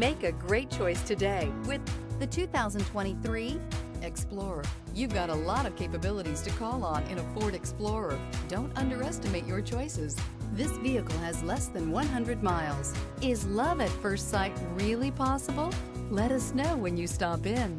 Make a great choice today with the 2023 Explorer. You've got a lot of capabilities to call on in a Ford Explorer. Don't underestimate your choices. This vehicle has less than 100 miles. Is love at first sight really possible? Let us know when you stop in.